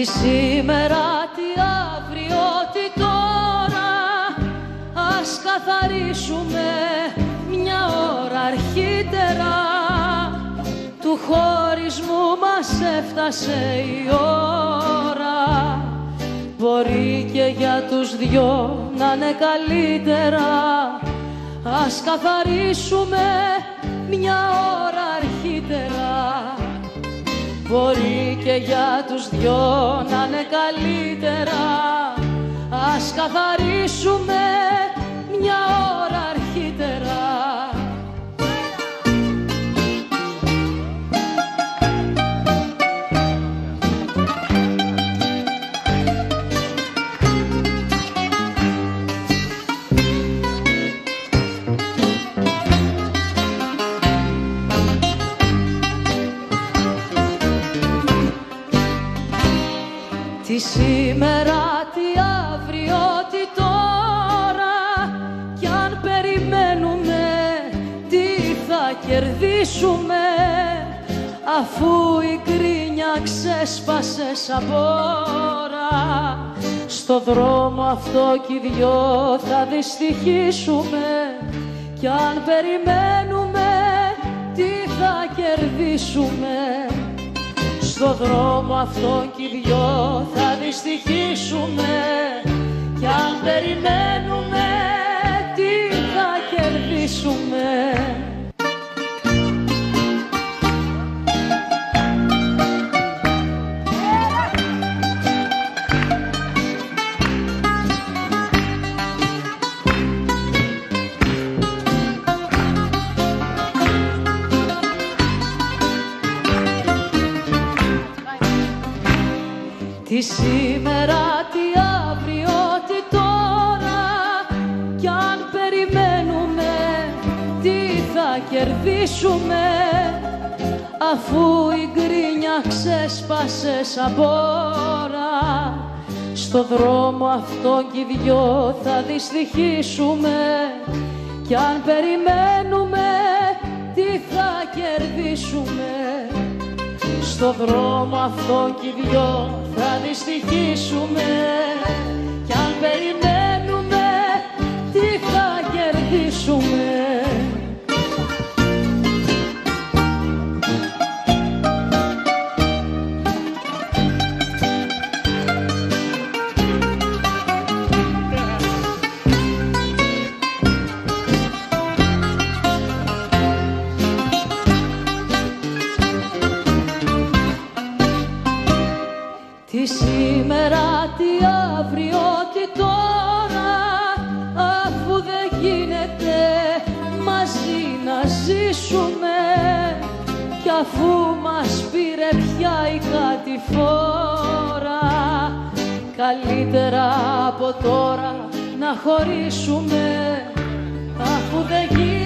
Τι σήμερα, τι αύριο, τι τώρα, ας καθαρίσουμε μια ώρα αρχίτερα. Του χωρισμού μας έφτασε η ώρα. Μπορεί και για τους δυο να είναι καλύτερα, ας καθαρίσουμε μια ώρα αρχίτερα. Μπορεί και για τους δυο να είναι καλύτερα, ας καθαρίσουμε μια ώρα αρχίτερα. Τι σήμερα, τι αύριο, τι τώρα, κι αν περιμένουμε τι θα κερδίσουμε, αφού η κρίνια ξέσπασε σαν μπόρα. Στο δρόμο αυτό κι οι δυο θα δυστυχίσουμε, κι αν περιμένουμε τι θα κερδίσουμε. Στο δρόμο αυτό κι οι δυο θα δυστυχίσουμε, κι αν περιμένουμε τι θα κερδίσουμε. Τι σήμερα, τι αύριο, τι τώρα, κι αν περιμένουμε τι θα κερδίσουμε, αφού η γκρίνια ξέσπασε σαν μπόρα. Στο δρόμο αυτό κι οι δυο θα δυστυχίσουμε, κι αν περιμένουμε τι θα κερδίσουμε. Στο δρόμο αυτό κι οι δυο θα δυστυχίσουμε, κι αν περιμένουμε τι θα κερδίσουμε. Τι σήμερα, τι αύριο, τι τώρα, αφού δεν γίνεται μαζί να ζήσουμε, κι αφού μας πήρε πια η κατηφόρα, καλύτερα από τώρα να χωρίσουμε, αφού δεν γίνεται.